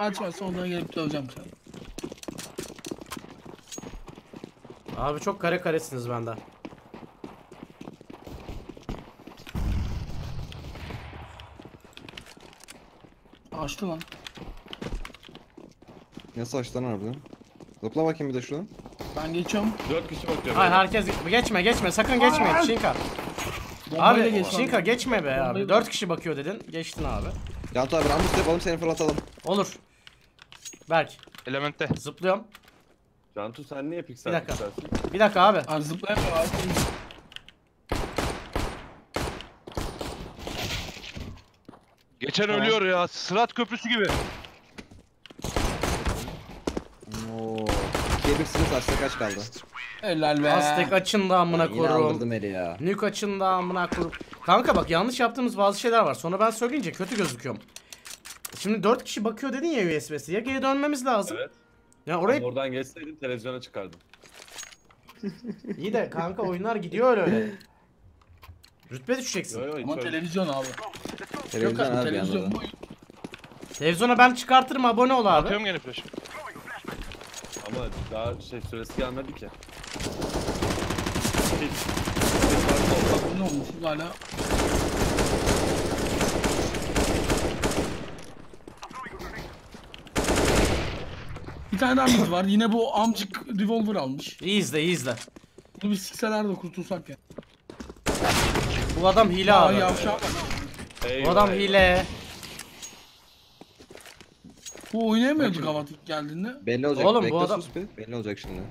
Açmazsa ondan gelip çalacağım sana. Abi çok kare karesiniz bende. Açtı lan. Nasıl açtı lan harbiden? Zıpla bakayım bir de şuradan. Ben geçiyorum. 4 kişi bakıyor. Hayır herkes geçme geçme sakın geçmeyin Şinka. Bombayla abi Şinka geçme be abi. 4 kişi bakıyor dedin. Geçtin abi. Yant abi ambus yapalım seni fırlatalım. Olur. Berk. Elemente. Zıplıyorum. Cantu sen niye piksel? Bir dakika. Pikselsin? Bir dakika abi. Abi zıplayamıyor abi. Geçen tamam. Ölüyor ya. Sırat köprüsü gibi. Ooo. 2'ye 1'siniz Aztek aç kaldı. Helal be. Aztek açın da amına korum. Nuke açın da amına korum. Kanka bak yanlış yaptığımız bazı şeyler var. Sonra ben söyleyince kötü gözüküyorum. Şimdi 4 kişi bakıyor dedin ya USB'si. Ya geri dönmemiz lazım. Evet. Ya orayı... Oradan geçseydin televizyona çıkardım. İyi de kanka oyunlar gidiyor öyle. Rütbe düşeceksin. Yo, ama televizyon abi. Televizyon abi yanında. Televizyona ben çıkartırım abone ol abi. Atıyorum gene flash. Ama daha şey süresi gelmedi ki. Ne olmuş hala? Bir tane daha var. Yine bu amcık revolver almış. İyi izle, iyi izle. Bunu bir sikseler de kurtulsak ya. Bu adam hile abi. Bu adam hile. Bu oynayamıyorduk ama geldiğinde. Belli olacak. Oğlum bekle, bu adam sus bir. Belli olacak şimdi.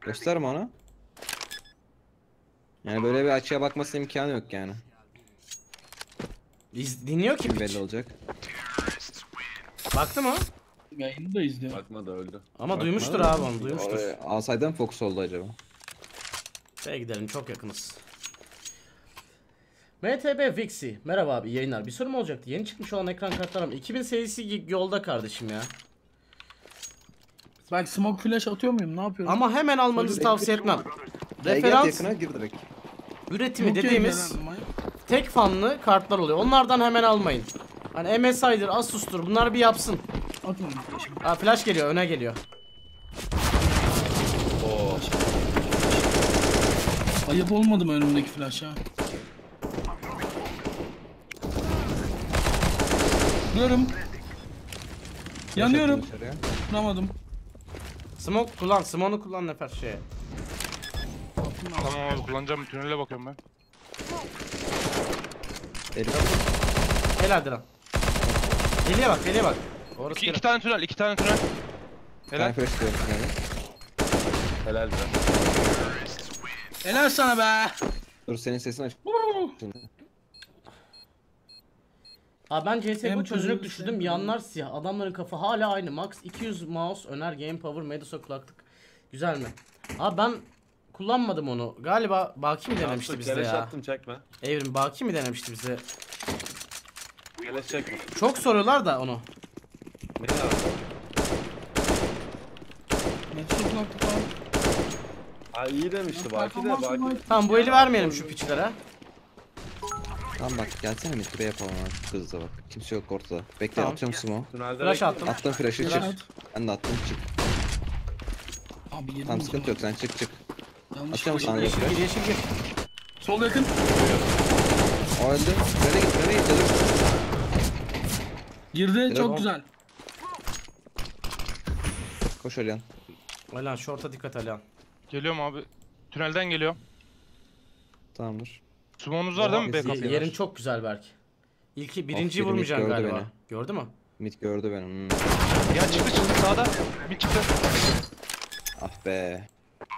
Gösterme ona. Yani böyle bir açığa bakması imkanı yok yani. Dinliyor ki belli olacak. Baktı mı? Yayını da izliyor. Bakmadı öldü. Ama bakmadı, duymuştur abi onu duymuştur. Alsaydan fokus oldu acaba. Şeye gidelim çok yakınız. MTB Vixi. Merhaba abi yayınlar. Bir sorum olacaktı. Yeni çıkmış olan ekran kartlarım 2000 serisi yolda kardeşim ya. Ben smoke flash atıyor muyum? Ne yapıyorum? Ama hemen almanızı tavsiye etmem. Referans üretimi dediğimiz tek fanlı kartlar oluyor. Onlardan hemen almayın. Hani MSI'dir, Asus'tur. Bunlar bir yapsın. Aa, flash geliyor, öne geliyor. Oo. Ayıp olmadı mı önümdeki flash ha? Yanıyorum. Yanıyorum. Tutamadım. Smoke kullan, smoke'u kullan nefer şeye. Tamam abi kullanacağım, tünele bakıyorum ben. Helal lan. Deliye bak, deliye bak. Orası iki tane tünel, iki tane tünel. Helal. Helal be. Helal sana be. Dur senin sesin aç. Abi ben CSGO çözünürlük düşürdüm. Yanlar siyah. Adamların kafa hala aynı. Max 200 mouse öner. Game Power Medusa kulaklık. Güzel mi? Abi ben kullanmadım onu. Galiba Baki mi denemişti bize ya? Attım, çekme. Evrim Baki mi denemişti bize? Çekme. Çok soruyorlar da onu. Medusa kulaklık var. Aa iyi demişti Baki de. Baki. Tamam bu eli vermeyelim şu piçlere. Tamam bak gelsene mid'e yapalım abi hızlıca bak. Kimse yok ortada. Bekle tamam. Atıyorum smoke. Flash attım. Attım flash'ı çık. Ben de attım çık. Abi, tamam sıkıntı yok sen çık çık. Atıyorum sana yeşil gir yeşil gir. Sol yakın. O öldü. Nereye git nereye git. Girdi direkt çok on. Güzel. Koş Alihan. Alihan short'a dikkat Alihan. Geliyorum abi. Tünelden geliyorum. Tamamdır. Sumonuz var değil mi B kapıya? Yerin çok güzel Berk. İlki birinciyi vurmayacaksın galiba. Beni. Gördü mü? Mid gördü beni. Hmm. Ya çıktı çıktı sağda. Mid çıktı. Ah be.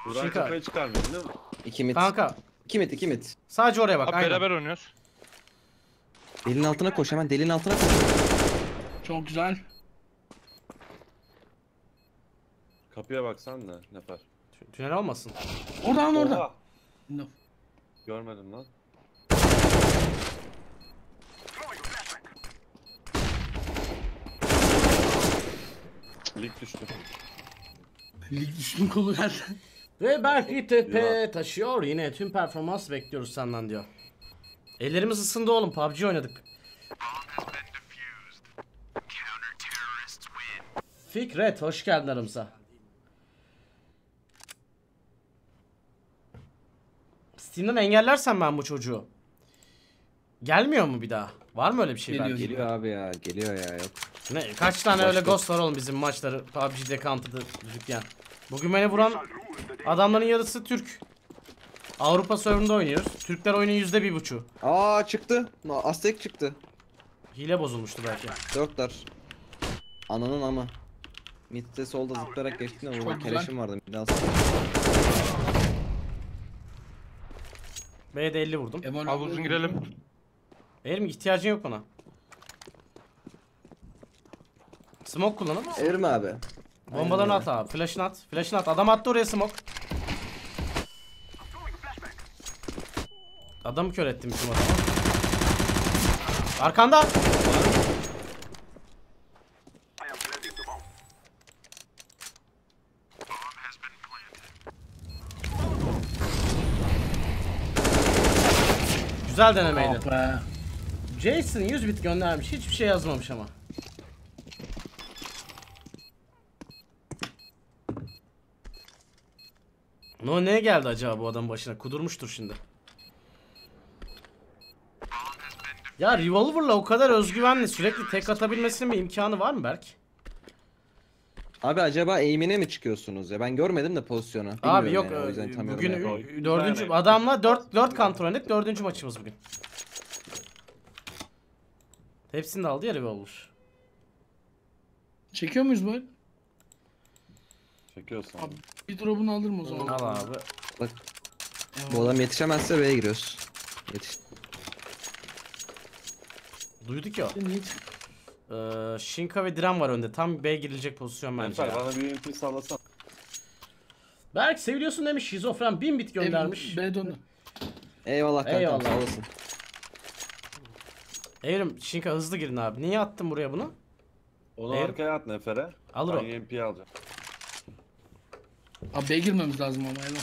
Buradan kafayı çıkarmıyorsun değil mi? İki mid. Kanka. İki mid. Sadece oraya bak. Abi aynen. Beraber oynuyoruz. Delinin altına koş hemen delinin altına koş. Çok güzel. Kapıya baksan da Nefer. Tünel olmasın. Oradan oradan. No. Görmedim lan. Lig düştüm. Lig düştüm kolu nereden? Ve belki tepe taşıyor yine tüm performans bekliyoruz senden diyor. Ellerimiz ısındı oğlum PUBG oynadık. Fikret hoş geldin aramıza. Steam'den engellersen ben bu çocuğu. Gelmiyor mu bir daha? Var mı öyle bir şey? Geliyor, geliyor abi ya, geliyor ya, yok. Ne kaç tane başka öyle ghost var oğlum bizim maçları PUBG'de, Counter'da düzükken. Bugün beni vuran adamların yarısı Türk. Avrupa server'ında oynuyoruz. Türkler oyunun %1.5'u. Aa çıktı. Aztek çıktı. Hile bozulmuştu belki. Dörtler. Ananın ama. Mid'de solda zıplayarak geçtin ama burada keleşim vardı. Biraz. B'ye de 50 vurdum. Abi uzun girelim. Evrim ihtiyacın yok bana. Smoke kullanalım. Evrim abi. Bombalarını aynen at abi. Flash'ını at. Flash'ını at. Adam attı oraya smoke. Adamı kör ettim bizim adamı. Arkanda. Güzel denemeydi. Jason 100 bit göndermiş. Hiçbir şey yazmamış ama. No neye geldi acaba bu adam başına? Kudurmuştur şimdi. Ya Revolver'la o kadar özgüvenli sürekli tek atabilmesinin bir imkanı var mı Berk? Abi acaba aim'ine mi çıkıyorsunuz ya? Ben görmedim de pozisyonu. Abi bilmiyorum yok. Yani. O yüzden tam bugün 4. adamla 4 kontrol ettik. 4. maçımız bugün. Hepsini de aldı ya Revolver. Çekiyor muyuz böyle? Çekiyorsun. Abi bir drop'unu alırım o zaman. Al abi. Bak. Bu adam yetişemezse B'ye giriyoruz. Yetiş. Duyduk ya. Shinka ve Diren var önde. Tam B girilecek pozisyon bence. Efendim, bana bir MP sallasan. Berk seviyorsun demiş. Şizofren 1000 bit göndermiş. B döndü. Eyvallah kanka sağ olasın. Evrim Shinka hızlı girin abi. Niye attın buraya bunu? Onu arkaya at Nefer'e. Alır o. Ben MP'yi alacağım. Abi B'ye girmemiz lazım ama eyvallah.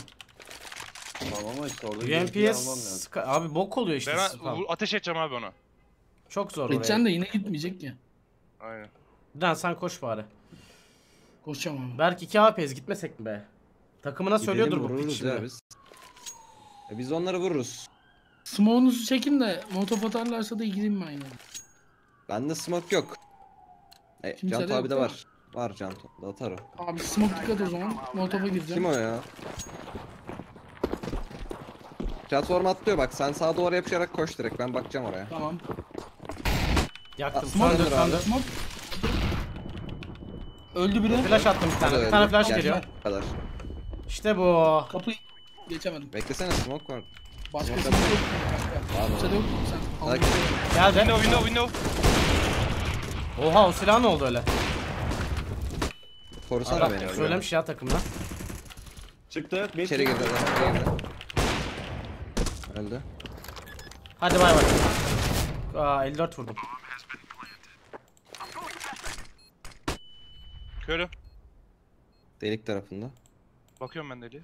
Tamam ama işte orada MP'yi almam lazım. Abi bok oluyor işte. Ben ateş edeceğim abi ona. Çok zor oraya. Sen de yine gitmeyecek ki. Aynen. Lan sen koş bari. Koşacağım abi. Berk 2 AP'yiz gitmesek mi be? Takımına gidelim, söylüyordur bu piç şimdi. Biz onları vururuz. Smoke'unuzu çekin de molotof atarlarsa da gireyim ben yine. Bende smoke yok. Canto abi de var. Var Canto da atar o. Abi smoke dikkat o zaman. Molotof'a gireceğim. Kim o ya? Platform atlıyor bak. Sen sağa doğru yapışarak koş direkt. Ben bakacağım oraya. Tamam. Yaktım. Smoke. Öldü biri. Flash attım bir tane. Bir tane flash geliyor. Kadar. İşte bu. Kapıyı geçemedim. Beklesene smoke var. Başka smoke yok. Başka yok. Geldi. Window. Oha o silah ne oldu öyle? Korusana beni. Söylemiş ya takımdan. Çıktı. İçeri girdi adam. Öldü. Hadi bay bay. Aa 54 vurdum. Körü. Delik tarafında. Bakıyorum ben deliğe.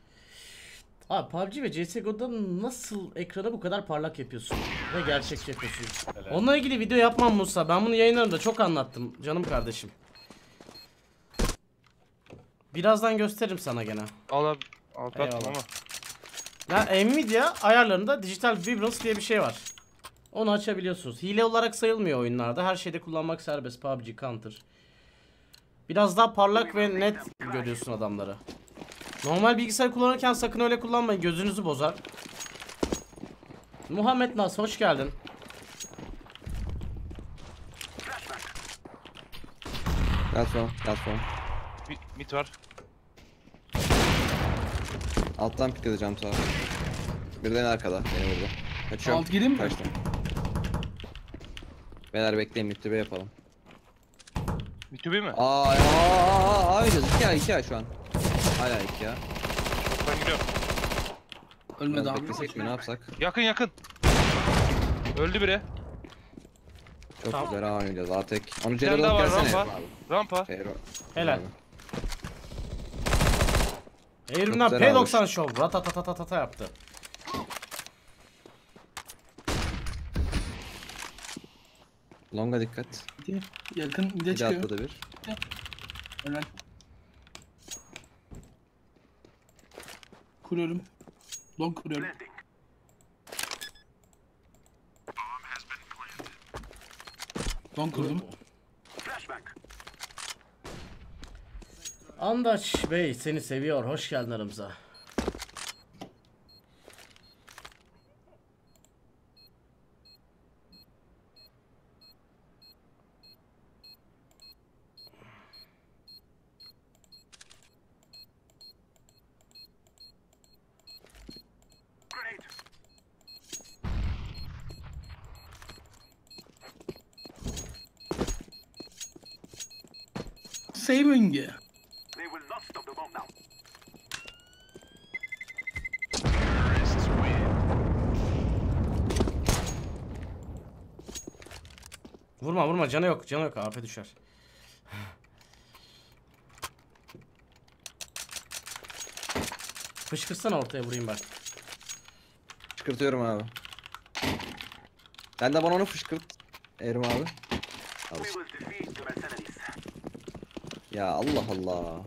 Abi PUBG ve CSGO'da nasıl ekrana bu kadar parlak yapıyorsun ve gerçekçi yapıyorsun? Helal. Onunla ilgili video yapmam Musa. Ben bunu yayınlarımda çok anlattım canım kardeşim. Birazdan gösteririm sana gene. Al abi. Al ama. Ya Nvidia ayarlarında Digital Vibrance diye bir şey var. Onu açabiliyorsunuz. Hile olarak sayılmıyor oyunlarda. Her şeyde kullanmak serbest. PUBG, Counter. Biraz daha parlak ve net görüyorsun adamları. Normal bilgisayar kullanırken sakın öyle kullanmayın. Gözünüzü bozar. Muhammed Nas hoş geldin. Platform. Mit var. Alttan pik edeceğim sağa. Birden arkada. Beni vurdu. Kaçıyorum. Alt gireyim mi? Kaçtım. Beyler bekleyin mitübe yapalım. Mitübe mi? Aaa aynı 2A şu an. Hala 2A. Ben gidiyorum. Ölmedi abi. Beklesek mi ne yapsak? Yakın. Öldü biri. Çok tamam. Güzel oynayacağız artık. Onu Celal'e alıp gelsene. Rampa. Helal. Evrim'den P90 şov ratatatata yaptı. Longa dikkat. Yakın bir de çıkıyor. Bir atladı bir. Ölen. Kuruyorum. Long kuruyorum. Long kurdum. Andaç Bey seni seviyor. Hoş geldin aramıza. Saving you. They will not stop the bomb now. Terrorists win. Vurma canı yok AP düşer. Fışkırsana ortaya vurayım ben. Fışkırtıyorum abi. Sen de bana onu fışkırt Evrim abi. Al. Ya Allah Allah.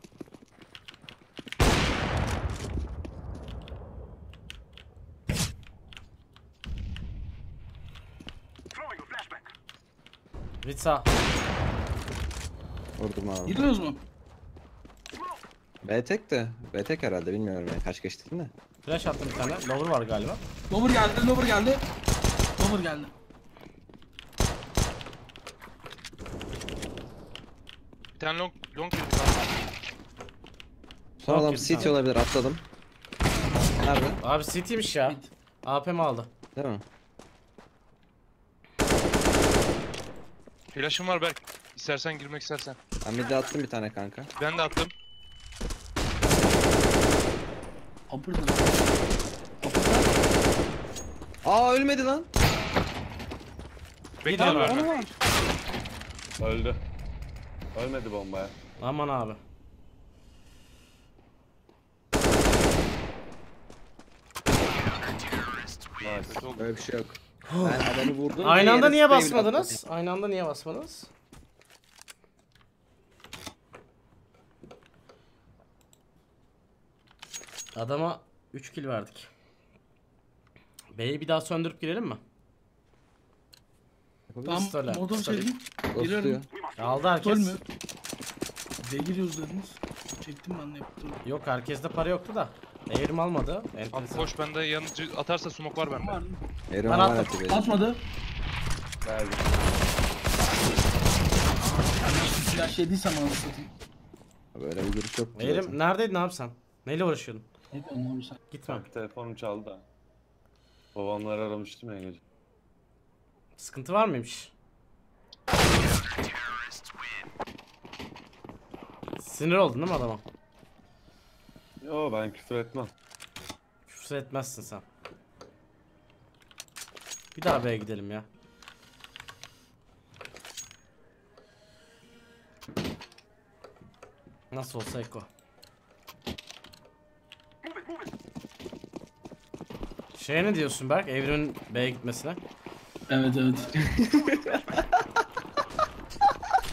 Ritsa. Vurdum abi. Gidiyoruz mu? B tek de. B tek herhalde bilmiyorum yani. Kaç geçtik mi? Flash attım bir tane. Lower var galiba. Lower geldi. Bir tane long girdi abi. Son adam CT olabilir, atladım. Nerede? Abi CT'miş ya. AP'm aldı. Değil mi? Flash'ım var Berk. İstersen girmek istersen. Ben mid'e attım bir tane kanka. Ben de attım. Aa ölmedi lan. Bekleyin var. Öldü. Ölmedi bombaya. Aman abi. Böyle bir şey yok. Ben adamı vurdum. Aynı anda niye basmadınız? Adama 3 kill verdik. B'yi bir daha söndürüp girelim mi? Tam modum çekeyim. Giriyorum. Aldı herkes. Mü? Ne giriyoruz dediniz? Çektim ben ne yaptım? Yok herkeste para yoktu da. Evrim almadı. Abi koş bende yanıcı atarsa smoke var bende. Evrim atmadı. Verdi. Ya şey değilsem anlatayım. Böyle bir görüş yok. Evrim neredeydin abi sen? Neyle uğraşıyordun? Hep onlarmış. Gitme. Telefonum çaldı da. Babamları aramıştım ya gece. Sıkıntı var mıymış? Sinir oldun değil mi adama? Yo ben küfür etmem. Küfür etmezsin sen. Bir daha B'ye gidelim ya. Nasıl olsa Eko. Şeye ne diyorsun Berk? Evrim'in B'ye gitmesine? Evet.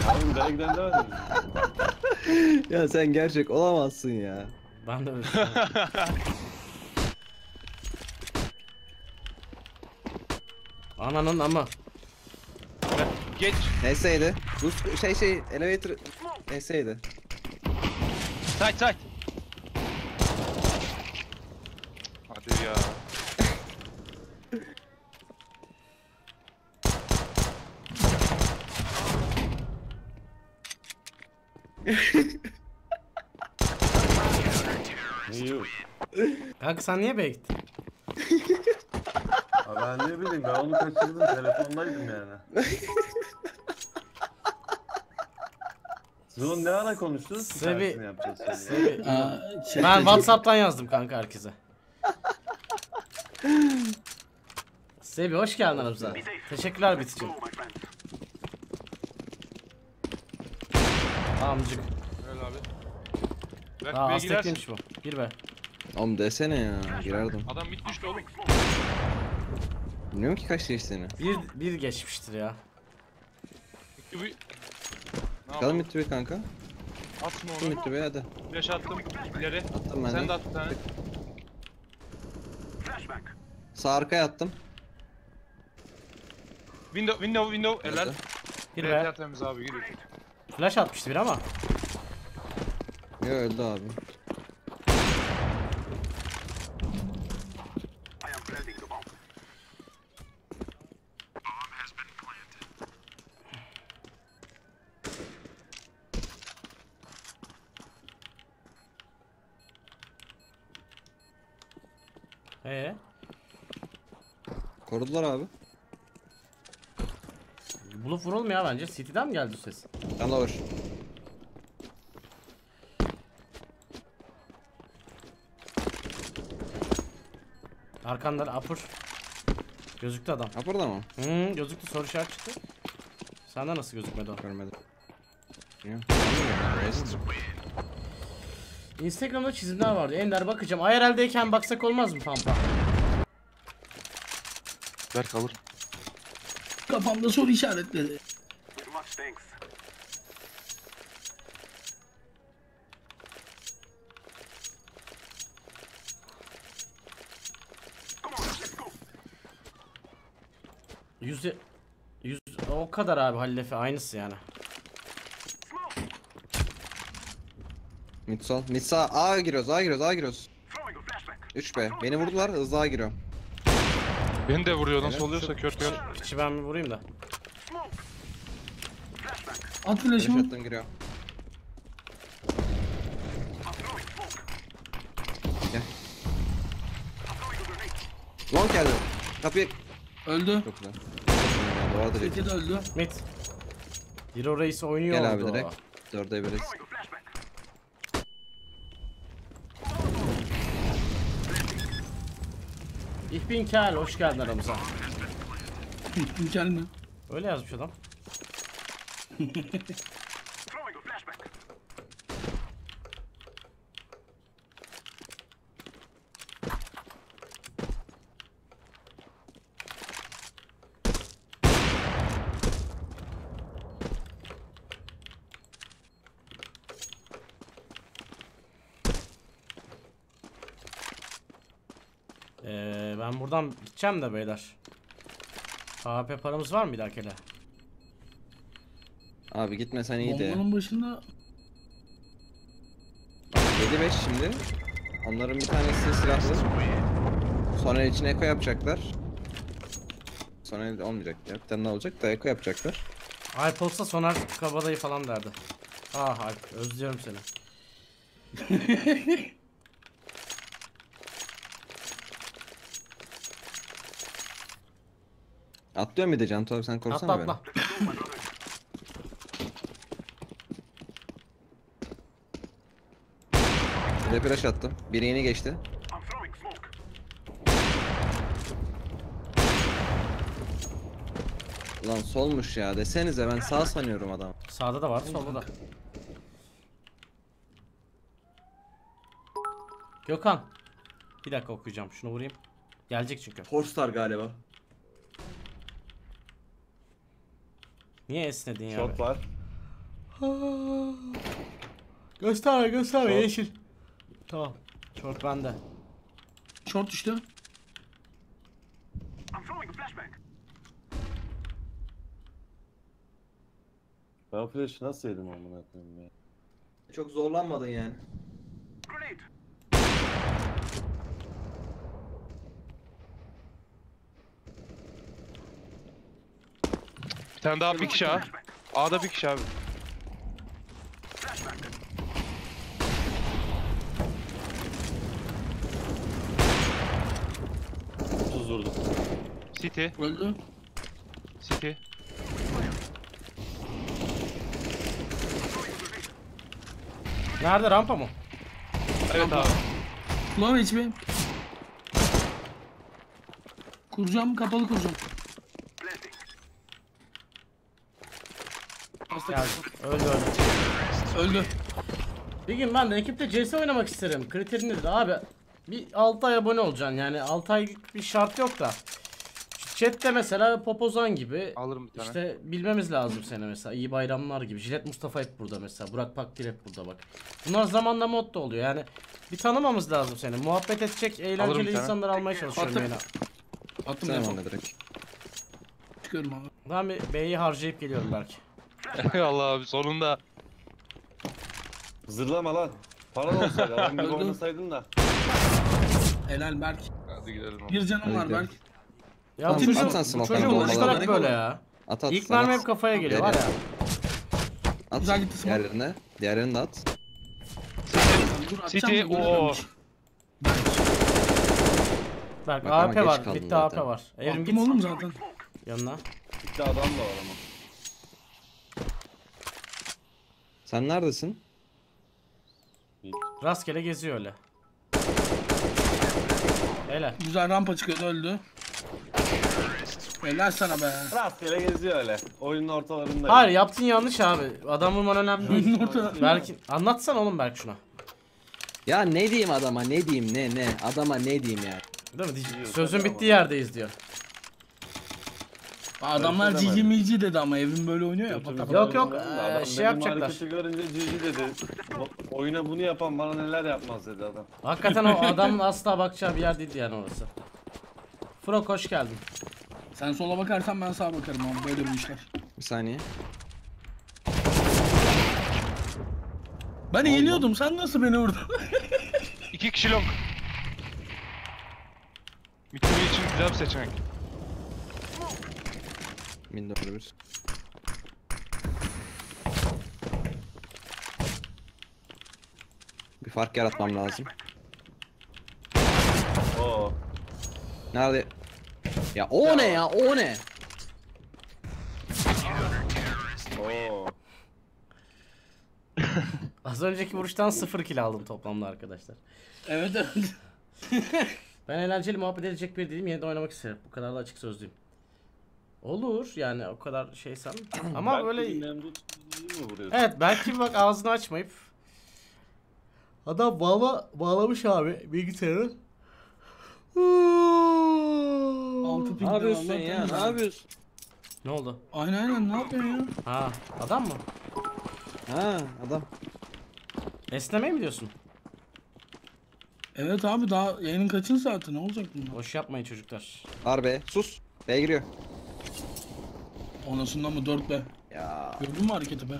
Abi B'ye giden demedim. Ya sen gerçek olamazsın ya. Ben de öyle. Ananın ama. Geç. Neyse. Bu şey elevator neyse. Tight. Hadi ya. Kanka sen niye B'ye gittin? Ben niye bileyim, ben onu kaçırdım, telefondaydım yani. Zon ne ara konuştunuz? Sebi yapacağız. Ben WhatsApp'tan yazdım kanka herkese. Sebi hoş geldin aramıza. Teşekkürler Biticiğim. Amcık. Öyle abi. Aa aztekliymiş bu. Gir be. Oğlum desene ya girerdim. Adam mid düştü oğlum. Bilmiyorum ki kaç geçtiğini. Bir geçmiştir ya. Mitübü. Kal Mitübü kanka. Atma onu. Mitübü hadi. Flash attım ileri. Attım ben. Sen de at bir tane. Flashback. Sağ arkaya attım. Window helal. Gir be. Temiz abi gir. Flash atmıştı bir ama. Ya öldü abi. Korudular abi. Bulup vuralım ya bence. City'den mi geldi bu ses? Yalla vur. Arkandan apur. Gözüktü adam. Apurda mı? Hı, gözüktü, soru işareti çıktı. Senden nasıl gözükmedi o? Görmedim. Instagram'da çizimler vardı. Ender bakacağım. IRL'deyken baksak olmaz mı pampa? Berk alır. Kafamda soru işaretleri. Yüz o kadar abi, hallefe aynısı yani. Mitsa A'ya giriyoruz. 3B. Beni vurdular, hızlı A'ya giriyorum. Beni de vuruyor, nasıl oluyorsa kör. İçi ben vurayım da. At flash'ımı. Flash attım, giriyor. Gel. Long geldi. Kapıyı... Öldü. Çok güzel. Seki de öldü. Met. Hero Reis oynuyor. Gel abi direkt. 4'e 1'e. İhbinkel, hoş geldin aramıza. İhbinkel mi? Öyle yazmış adam. Ben buradan gideceğim de beyler. AP paramız var mı bir dahakine? Abi gitmesen iyiydi. Bombanın başında 7-5 şimdi. Onların bir tanesi silahlı. Sonra için eko yapacaklar. Sonra olmayacak ya. Bir tane olacak da eko yapacaklar. Alp olsa Soner kabadayı falan derdi. Ah Alp, özlüyorum seni. Atlıyor muydu Cantu abi, sen korksana beni. Atla. Depreş attım. Biri yeni geçti. Lan solmuş ya desenize, ben sağ sanıyorum adam. Sağda da var, solda da. Gökhan. Bir dakika okuyacağım, şunu vurayım. Gelecek çünkü. Forstar galiba. Niye esnedin ya? Short var. Göster yeşil. Tamam. Short bende. Short düştü. Ben o flash'ı nasıl yedim amına koyayım ya? Çok zorlanmadın yani. Bir tane daha, bir kişi abi. A'da bir kişi abi. Tuz vurdum. City. Öldü. City. Nerede, rampa mı? Evet abi. Ulan hiç mi? Kuracağım, kapalı kuracağım. Geldim. Öldü. Bir gün ben de ekipte CS oynamak isterim. Kriterin nedir abi? Bir 6 ay abone olacaksın yani, 6 aylık bir şart yok da. Chat'te mesela Popozan gibi alırım bir tane. İşte bilmemiz lazım seni mesela. İyi bayramlar gibi. Jilet Mustafa hep burada mesela. Burak Pakdil hep burada bak. Bunlar zamanla mod da oluyor yani. Bir tanımamız lazım seni. Muhabbet edecek eğlenceli insanları almaya çalışıyorum. Attım telefonu direkt. Çıkıyorum abi. Ben bir B'yi harcayıp geliyorum belki. Eyvallah abi sonunda. Zırlama lan. Paran olsaydı. Ben bir oynasaydın da. Helal Berk. Hadi gidelim abi. Bir canım var Berk. Ya bu çocuğu ulaştırak böyle ya. At, İlk mermi hep kafaya geliyor var ya. At diğerlerine. Diğerlerini de at. City ooo. Berk AP var. Bitti AP var. Evrim git. Oğlum zaten. Yanına. Bitti adam da var ama. Sen neredesin? Rastgele geziyor öyle. Helal. Güzel rampa çıkıyordu öldü. Helal sana be. Rastgele geziyor öyle. Oyunun ortalarında. Hayır yaptın yanlış abi. Adam vurman önemli değil. Belki anlatsana oğlum Berk şuna. Ya ne diyeyim adama ne diyeyim ne adama ne diyeyim ya. Değil mi? Sözün bittiği yerdeyiz diyor. Adamlar cici mici dedi ama Evrim böyle oynuyor ya. Yok şey yapacaklar. Hareketi görünce cici dedi. Oyuna bunu yapan bana neler yapmaz dedi adam. Hakikaten o adamın asla bakacağı bir yer değildi yani orası. Frok hoş geldin. Sen sola bakarsan ben sağa bakarım ama böyle bu işler. Bir saniye. Ben eğiliyordum sen nasıl beni vurdun? 2 kişi long. Mitimi için güzel bir seçenek. Min doğru bir. Bir fark yaratmam lazım. Oo. Nerede? Ya o ne ya o ne? Oo. Az önceki vuruştan 0 kill aldım toplamda arkadaşlar. Evet evet. Ben eğlenceli muhabbet edecek biri değilim yine de oynamak isterim. Bu kadar da açık sözlüyüm. Olur yani o kadar şeysem ama belki böyle evet belki bak ağzını açmayıp adam bağlamış abi bilgisayarı. Ne yapıyorsun ya ne yapıyorsun? Ne oldu? Aynen ne yapıyorsun ya? Ha adam mı? Ha adam. Esnemeye mi diyorsun? Evet abi daha yayının kaçıncı saati ne olacak bunda? Boş yapmayın çocuklar. Harbi sus. B'ye giriyor. Onasından mı 4 be? Ya. Gördün mü hareketi be?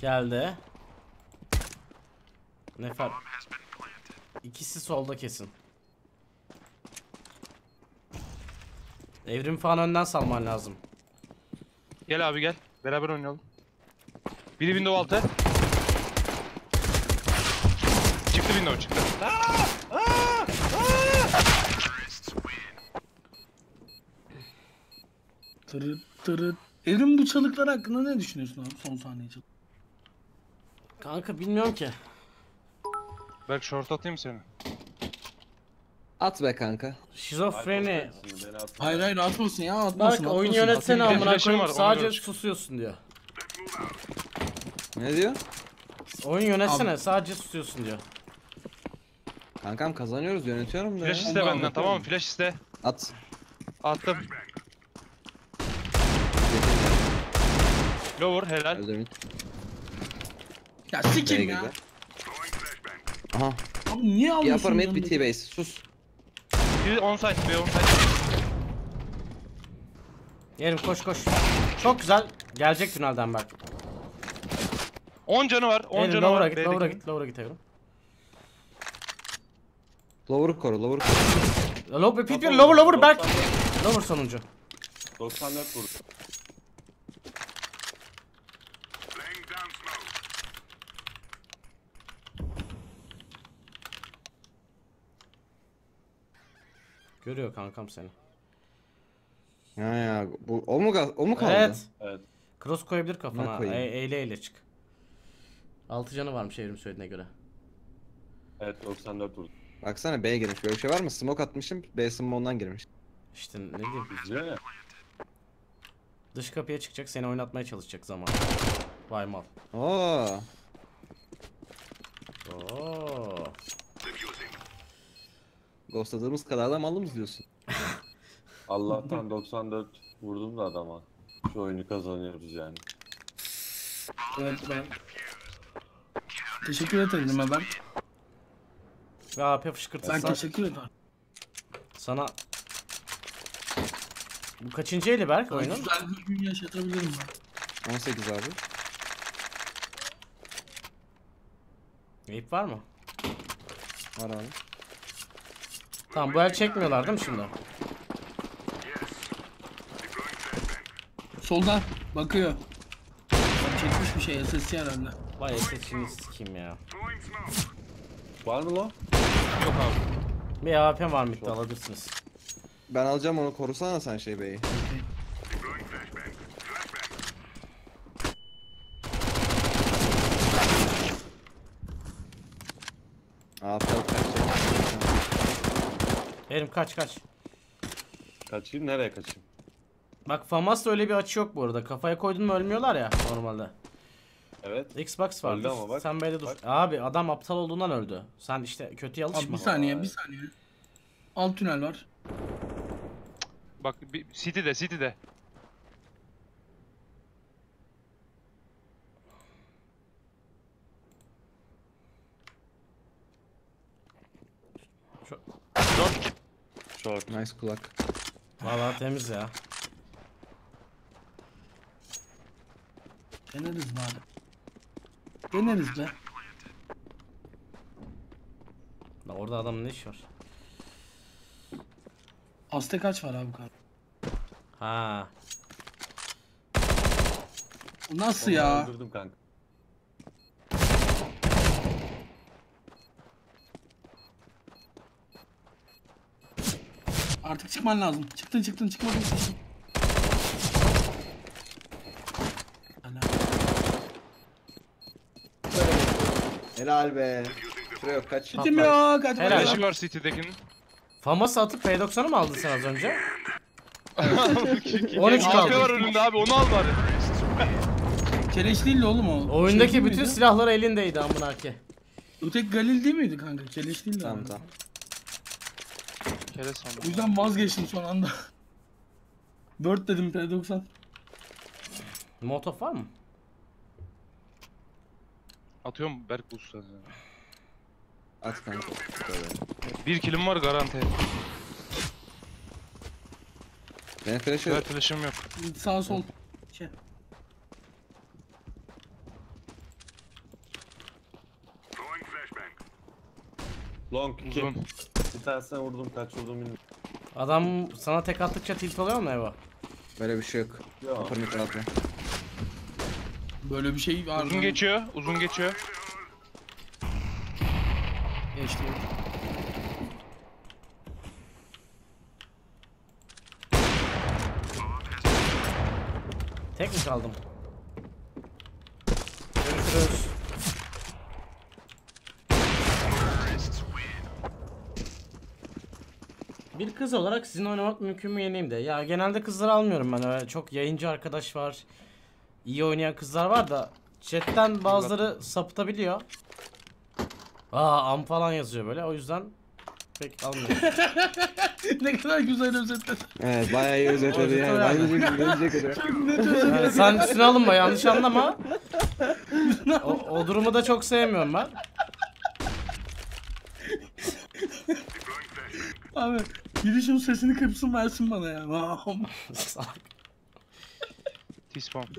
Geldi. Nefer. İkisi solda kesin. Evrim falan önden salman lazım. Gel abi gel. Beraber oynayalım. Biri window altı. Çıktı window çıktı. Tırıt tırıt. Evrim bu çalıklar hakkında ne düşünüyorsun abi son saniye çalık? Kanka bilmiyorum ki. Berk short atayım seni. At be kanka. Şizofreni. Hayır atmasın ya atmasın. Bak oyun yönetsene amına koyayım sadece susuyorsun diyor. Ne diyor? Oyun yönetsene abi. Sadece susuyorsun diyor. Kankam kazanıyoruz yönetiyorum da. Flash iste benden anladım. Tamam mı? Flash iste. At. Attım. Lower helal. Öldürün. Ya sikim ya. Aha. Abi niye alıyorsun? Yaparım et bir T-base. Sus. Bir onside be onside. Yerim koş. Çok güzel. Gelecek tünelden bak. 10 canı var. 10 canı var. Lower'a git Evrim. Lower'u koru. Lower back. Lower sonuncu. 94 vurdu. Görüyor kankam seni. Ya bu o mu kaldı? Evet. Cross koyabilir kafana. Eyle çık. 6 canı varmış Evrim söylediğine göre. Evet 94 vurdu. Baksana B'ye girmiş. Böyle bir şey var mı? Smoke atmışım. B smoke'dan girmiş. İşte ne diyeyim? Güzel. Dış kapıya çıkacak. Seni oynatmaya çalışacak zaman. Vay mal. Oo. Ghostladığımız kadar da malımız diyorsun. Allah'tan 94 vurdum da adama. Şu oyunu kazanıyoruz yani. Evet ben. Teşekkür ederim ben. AP fışkırtı. Ben teşekkür ederim. Sana. Bu kaçıncı eli Berk oyunun? Güzel bir gün yaşatabilirim ben. 18 abi. Eyip var mı? Var abi. Tamam bu el çekmiyorlar değil mi şimdi? Soldan bakıyor. Çekmiş bir şey SSC herhalde. Vay SSC'ni sikeyim ya. Var mı lan? Yok abi. Bir AWP var mı? Alabilirsiniz. Ben alacağım onu, korusana sen şey beyi. Evrim kaç. Kaçayım, nereye kaçayım? Bak FAMAS'ta öyle bir açı yok bu arada. Kafaya koydun mu ölmüyorlar ya normalde. Evet. Xbox vardı. Sen böyle dur. Bak. Abi adam aptal olduğundan öldü. Sen işte kötüye alışma. Abi bir saniye. Alt tünel var. Bak City'de. Short. Nice kulak. Vallahi temiz ya. Deneriz bari. Deneriz be. La orada adamın ne işi var? Azte kaç var abi kardeşim? Ha. Nasıl onu ya? Öldürdüm kanka. Artık çıkman lazım. Çıktın. Helal be. Süre yok, kaç. City'm yok. Kaç var City'dekinin? FAMAS'ı atıp P90'ı mı aldın sen az önce? 13 kaldı. Var önünde abi, onu al bari. Keleş değil oğlum o. Oyundaki şey bütün silahlar elindeydi amına ki. Öteki Galil değil miydi kanka? Keleş değil de. Tamam. O yüzden vazgeçtim son anda. 4 dedim P90. Molotof var mı? Atıyorum Berk Boost'a. At kanka. Bir kilim var garanti. Ben flash'ım yok. Sağ sol. Şey. Long kill. Bir tanesine vurdum, kaç vurdum bilmiyorum. Adam sana tek attıkça tilt oluyor mu Eva? Böyle bir şey yok. Yok. Böyle bir şey var. Uzun geçiyor. Geçti. Tek mi kaldım? Görüşürüz. Bir kız olarak sizin oynamak mümkün mü yeneyim de. Ya genelde kızları almıyorum ben. Öyle çok yayıncı arkadaş var. İyi oynayan kızlar var da chatten bazıları sapıtabiliyor. Am falan yazıyor böyle. O yüzden pek almıyorum. Ne kadar güzel özetler. Evet bayağı iyi özetledi yani. Yani sen üstüne alınma, yanlış anlama. O durumu da çok sevmiyorum ben. Abi girişim sesini kıpsın versin bana ya. T-spawn.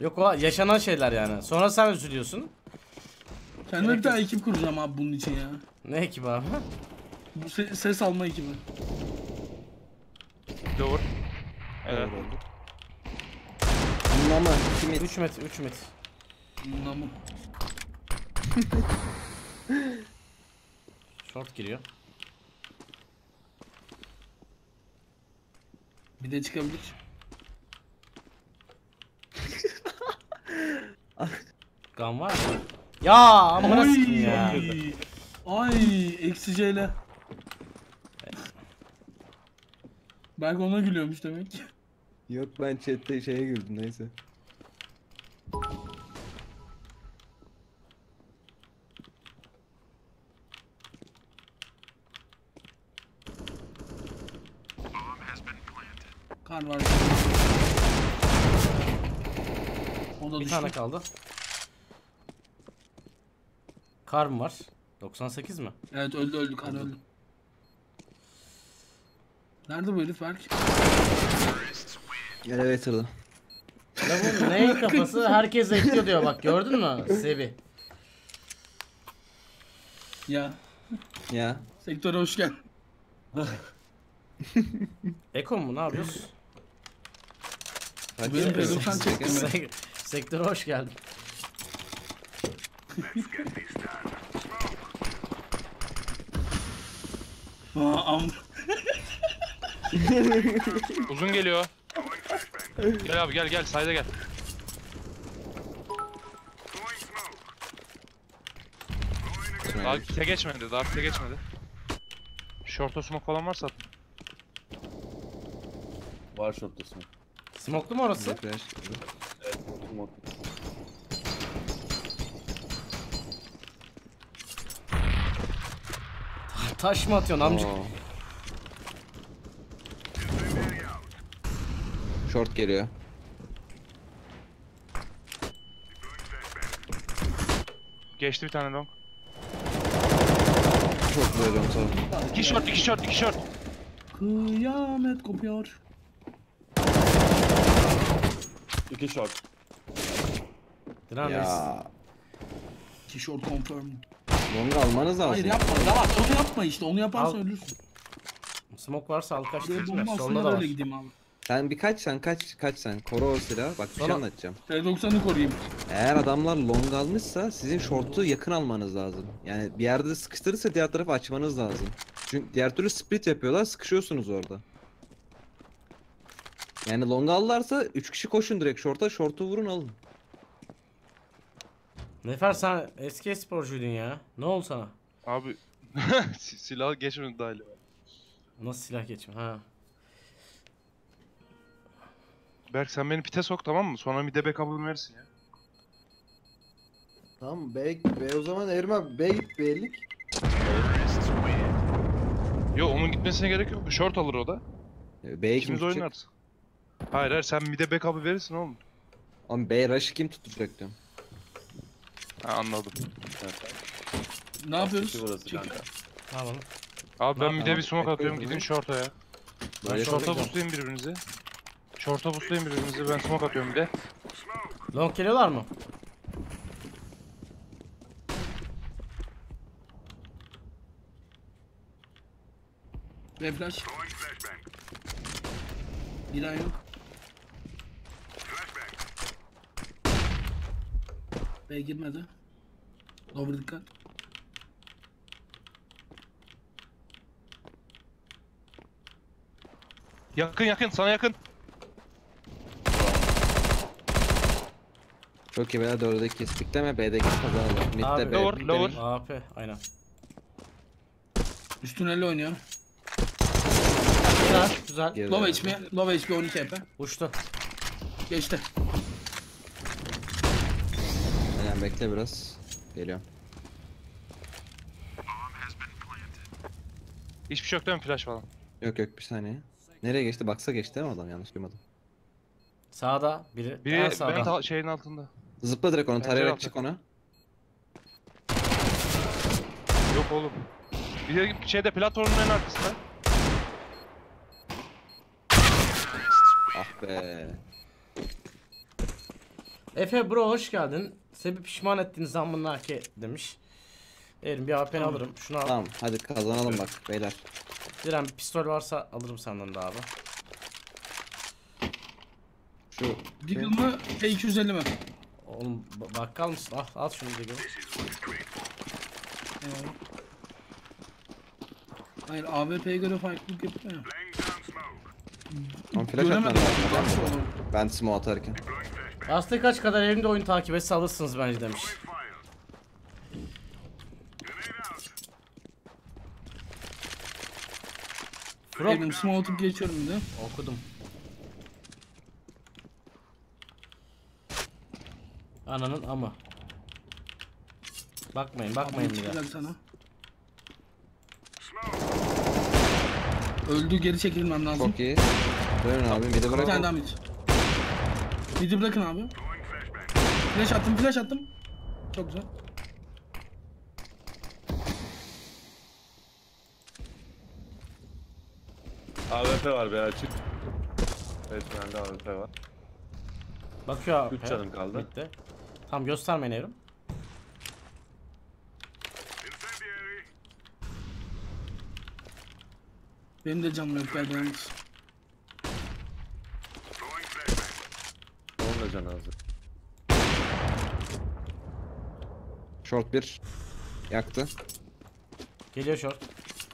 Yok o yaşanan şeyler yani. Sonra sen üzülüyorsun. Kendime bir tane ekip kuracağım abi bunun için ya. Ne ekibi abi? Bu ses alma ekibi. Doğru. Evet. Bunlama 3 metre. Bunlama. Short giriyor. Bir de çıkabilir. Gun var mı? Ya amına koyayım ya. Ay eksiceyle. Berk ona gülüyormuş demek ki. Yok ben chatte şeye güldüm neyse. Kar var. O da bir düştü. Tane kaldı. Kar mı var? 98 mi? Evet öldü kar öldü. Nerede bu herif Berk? Elevator'da. Ya bu neyin kafası? Herkes ekliyor diyor bak, gördün mü? Sebi. Ya. Sektöre hoş geldin. Ekon mu? Ne yapıyorsun? Benim pedofan çektim. Sektöre hoş geldin. Uzun geliyor. Gel abi gel sayda gel. Daha kite geçmedi Short smoke falan varsa atın. Var short smoke. Smoke'lu mu orası? Evet smoke. Taş mı atıyorsun amcık? Short geliyor. Geçti bir tane long. Short veriyorum sana. İki short. Kıyamet kopuyor. İki short. Ya. İki short confirm. Long'u almanız lazım. Hayır yapma. Onu yapma işte. Onu yaparsan ölürsün. Smoke varsa al kaç. Solda da var. Sen birkaç sen kaç koru o silahı. Bak bir şey anlatacağım. T90'ı koruyayım. Eğer adamlar long almışsa sizin short'u yakın almanız lazım. Yani bir yerde sıkıştırırsa diğer tarafı açmanız lazım. Çünkü diğer türlü split yapıyorlar, sıkışıyorsunuz orada. Yani long alırlarsa 3 kişi koşun direkt short'a, short'u vurun alın. Nefer sen eski sporcuydun ya. Ne oldu sana? Abi silahı geçmedi dahil. Nasıl silah geçmiyor? Ha. Berk sen beni pite sok tamam mı? Sonra mid'e backup'ını verirsin ya. Tamam o zaman Evrim abi B'ye git B'lik. Yo onun gitmesine gerek yok. Short alır o da. B'ye kim tutacak? Hayır sen mid'e backup'ı verirsin oğlum. Ama B rush'ı kim tutacak diyorum. Ha anladım. Evet. Ne yapıyoruz? Tamam. Abi ben mid'e bir smoke atıyorum gidin short'a ya. Ben short'a boostlayayım birbirinizi. Short'a buslayayım birbirimizi, ben smoke atıyorum bir de. Long geliyorlar mı? Ve flash. Bir daha yok. B girmedi. Lower dikkat. Yakın sana yakın. Çok iyi beyler, doğru da kestik deme, B'deki kazandı. Mid'de B. Lower. AP aynen. Üstün elle oynuyor. Güzel. Low HP 12 HP. Uçtu. Geçti. Aynen bekle biraz. Geliyorum. Hiçbir şey yok değil mi flash falan? Yok bir saniye. Nereye geçti? Baksa geçti değil mi adam? Yanlış duymadım. Sağda biri sağda. Ben şeyin altında. Zıpla direkt onu, tarayarak çık ona. Yok oğlum. Bir şeyde platformun en arkasında. Ah be. Efe bro hoş geldin. Sebi pişman ettiğiniz zamanlar ki demiş. Evrim bir AP'ni alırım. Şunu al. Tamam hadi kazanalım bak beyler. Diren bir pistol varsa alırım senden de abi. Şu Diggle mı? P250 mi? Oğlum bakkal mısın? Ah al şunu Diggle. Hayır AWP'ye göre farklılık yapma ya. Ben smoke atarken. Aslında kaç kadar elimde oyun takip etse alırsınız bence demiş. Benim smoke atıp geçiyorum bir de. Okudum. Ananın ama. Bakmayın bir daha. Öldü, geri çekilmem lazım. Çok iyi. Dönün abi, midi bırakın. Bir tane daha mid. Midi bırakın abi. Flash attım, flash attım. Çok güzel. AWP var be açık. Evet, bende AWP var. Bak şu AWP. 3 canım kaldı. Bitti. Tamam, göstermeyin Evrim. Benim de canım yok, gel dayanmış. Onun da canı hazır. Short 1. Yaktı. Geliyor short.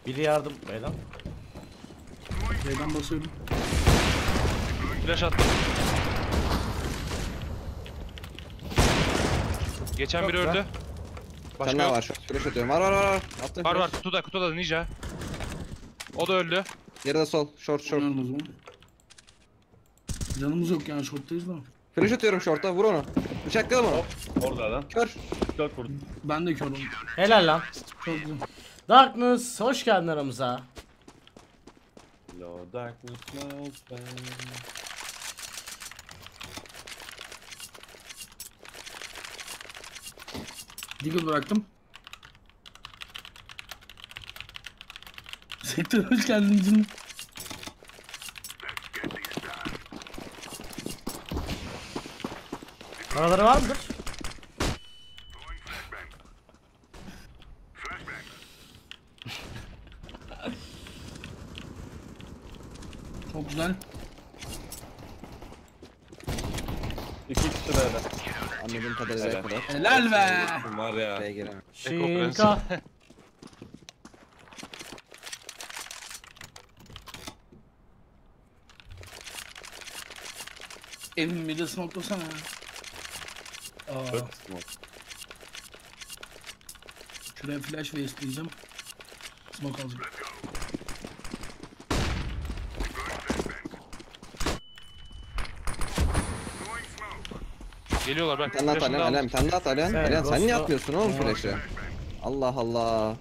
Biri yardım beyden. Beyden basıyorum. Flash attım. Geçen biri öldü. Başka yok. Var. Flash atıyorum. Var. Attım. Var. Kutuda ninja. O da öldü. Yarıda sol. Short. Canımız yok yani, shorttayız da. Flash atıyorum short'a, vur onu. Bıçakladım onu. Orada adam. Kör. Dört vurdum. Ben de kör oldum. Helal lan. Çok güzel. Darkness hoş geldin aramıza. Hello Darkness knows ben. Diggle bıraktım. Sektör hoş geldin canım. Paraları var mıdır? Çok güzel. İki kişi böyle. Anladığım kadarıyla yapmadı. Helal be! Var ya. Şinka. Evrim bir de smoklasana. Çok smoke. Şuraya flash ve isteyeceğim. Smoke alacağım. Geliyorlar bak. Sen at Alem, sen at Alem. Alem sen niye atmıyorsun oğlum flash'ı? Allah Allah.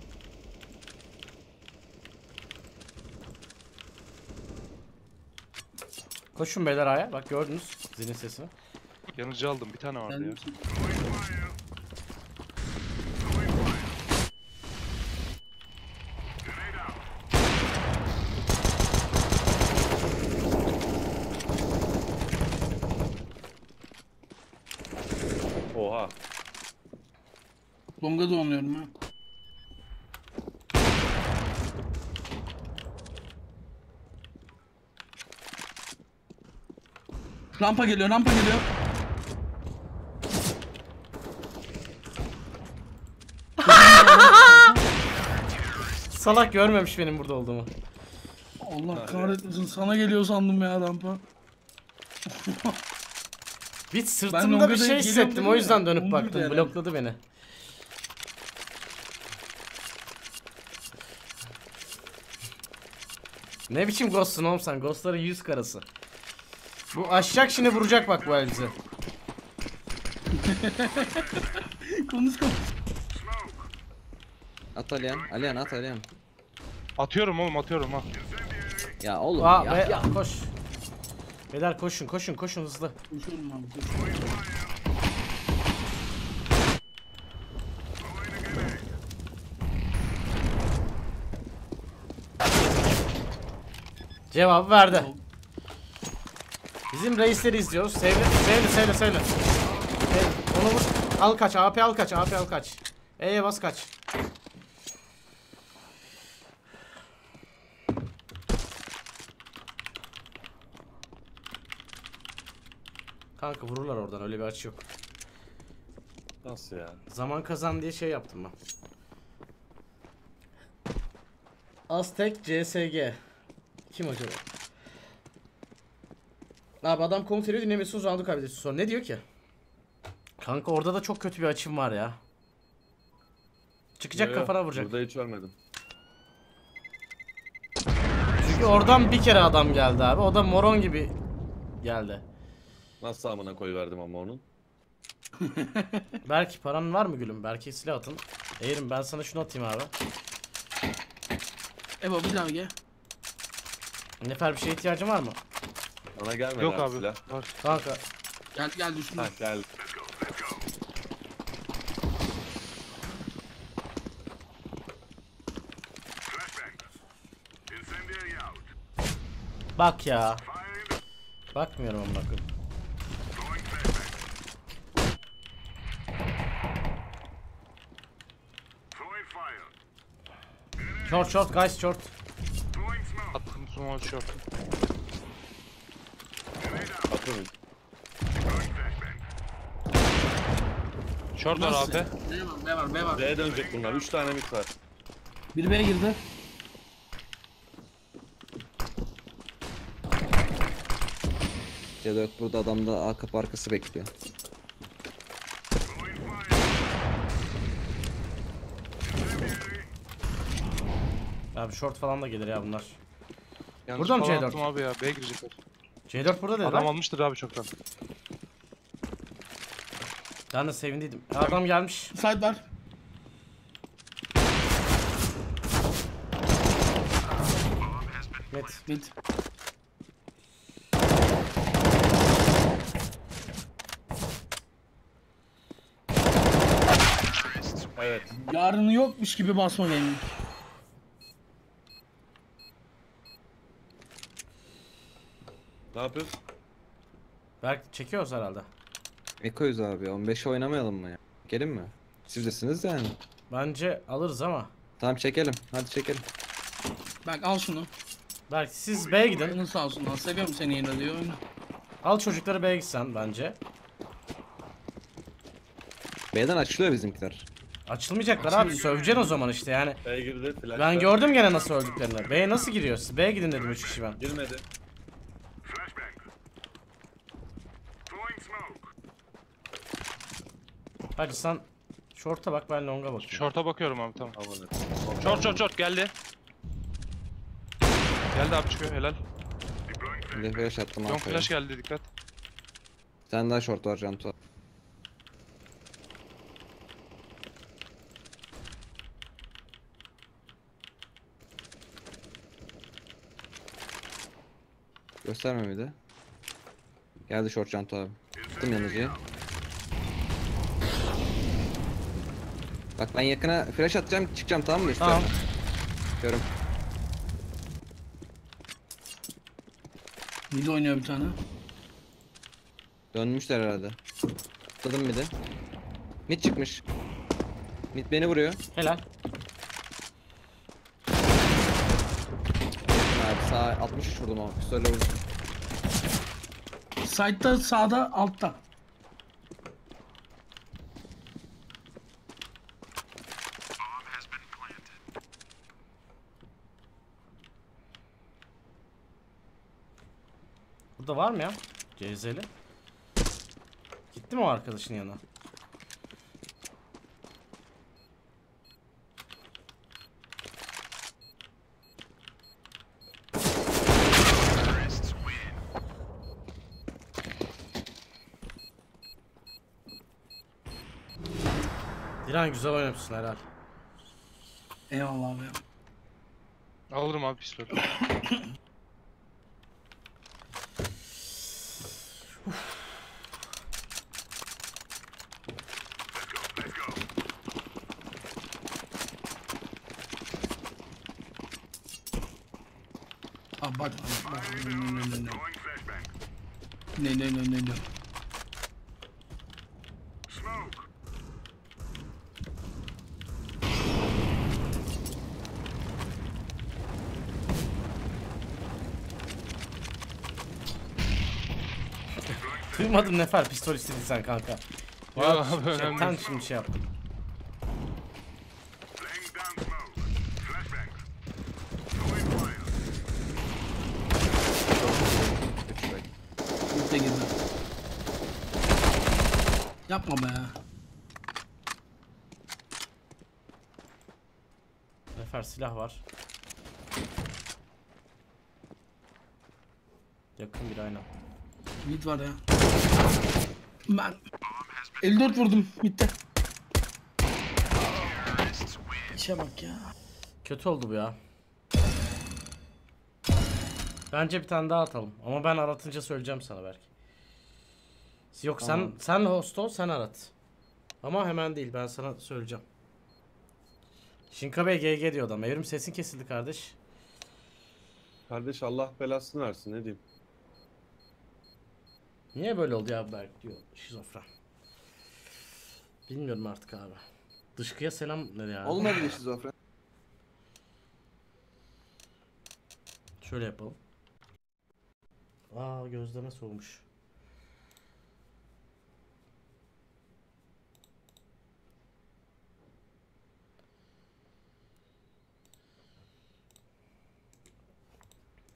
Koşun beyler aya. Bak gördünüz zilin sesini. Yanıcı aldım, bir tane vardı ya. Oha. Longa donuyorum ha. Rampa geliyor. Salak görmemiş benim burada olduğumu. Allah kahretmesin, sana geliyor sandım ya rampa. Bir sırtımda bir şey hissettim, o yüzden dönüp baktım, blokladı beni. Ne biçim ghost'sun oğlum sen, ghost'ların yüz karası. Bu aşacak şimdi, vuracak bak bu elbize. Konuş. At Alihan at Alihan. Atıyorum ha. Ya oğlum ya. Koş. Beyler koşun hızlı. Koşalım abi, koş. Cevabı verdi. Bizim reisleri izliyoruz. Sevdi. Onu vur. Al kaç. AP al kaç. E'ye bas kaç. Kanka vururlar oradan, öyle bir açı yok. Nasıl yani? Zaman kazan diye şey yaptım ben. Aztek CSG. Kim acaba? Abi adam komut ediyor, dinlemiyorsunuz, roundu kaybediyorsunuz. Sonra ne diyor ki? Kanka orada da çok kötü bir açım var ya. Çıkacak, kafana vuracak. Burada hiç ölmedim. Çünkü oradan bir kere adam geldi abi. O da moron gibi geldi. Nasıl amına koyuverdim ama onun. Berk paran var mı gülüm? Berk'e silah atın. Eğrim ben sana şunu atayım abi. Ebo bir daha gel. Nefer bir şeye ihtiyacın var mı? Bana gelmedi. Yok abi. Var. Kanka. Geldi geldi üstüne. Geldi. Bak ya. Bakmıyorum ona bakın. Short short guys short. Attım small short. Atıyorum. Short var abi. Ne var? D'ye dönecek bunlar. 3 tane mid var. Biri beni girdi. Cedok burada adamda A kapı arkası bekliyor. Abi short falan da gelir ya bunlar. Yalnız burada mı C4? Abi ya, B'ye girecekler. C4 burada dedi. Adam almıştır abi çoktan. Ben de sevindiydim. Adam gelmiş. Side var. Mid. Evet. Yarını yokmuş gibi basma benim. Ne yapıyorsun? Berk çekiyoruz herhalde. Eko'yuz abi. 15'e oynamayalım mı ya? Gelin mi? Sizdesiniz yani. Bence alırız ama. Tamam çekelim. Hadi çekelim. Berk al şunu. Berk siz B'ye gidin. Nasıl alsın lan? Seviyorum seni yine diyor. Al çocukları B'ye gitsen bence. B'den açılıyor bizimkiler. Açılmayacaklar abi. Söveceksin o zaman işte yani. B'ye girdi. Ben gördüm gene nasıl öldüklerini. B'ye nasıl giriyor? Siz B'ye gidin dedim 3 kişi ben. Girmedi. Hadi sen short'a bak, ben long'a bakıyorum. Short'a bakıyorum abi, tamam. Short geldi. Geldi abi, çıkıyor helal. Bir flash attım abi. Long flash geldi, dikkat. Bir tane daha short var Cantu. Gösterme bir de. Geldi short Cantu abi. Attım yanıcıyı. Bak ben yakına flash atacağım, çıkacağım, tamam mı? Tamam. Görüm. Mid oynuyor bir tane. Dönmüşler herhalde. Atladım mid'i. Mid çıkmış. Mid beni vuruyor. Helal. Abi sağ 60 vurdum ama pistole vurdum. Side'da, sağda, altta. Burada var mı ya? Cezeli. Gitti mi o arkadaşın yanına? Dilan güzel oynamışsın herhalde. Eyvallah abi. Alırım abi pistol. Bak. Ne. Duymadım Nefer, pistol istedin sen kanka. Valla tam şimdi şey yaptım. Yapma be. Nefer silah var. Yakın bir ayna. Mid var ya. Ben 54 vurdum mid'de. İşe bak ya. Kötü oldu bu ya. Bence bir tane daha atalım. Ama ben aratınca söyleyeceğim sana belki. Yok tamam. sen host ol, sen arat. Ama hemen değil, ben sana söyleyeceğim. Şinka Bey GG diyor adam. Evrim sesin kesildi kardeş. Kardeş Allah belasını versin, ne diyeyim. Niye böyle oldu ya Berk diyor şizofren. Bilmiyorum artık abi. Dışkıya selam nereye abi? Olmadı şizofren. Şöyle yapalım. Aa gözleme soğumuş.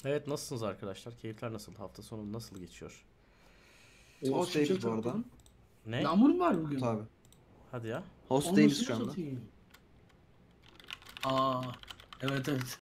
Evet nasılsınız arkadaşlar? Keyifler nasıl? Hafta sonu nasıl geçiyor? Host değiliz bu arada. Ne? Yağmur mu var bugün? Tabii. Hadi ya. Host değiliz şu anda. Aa, evet.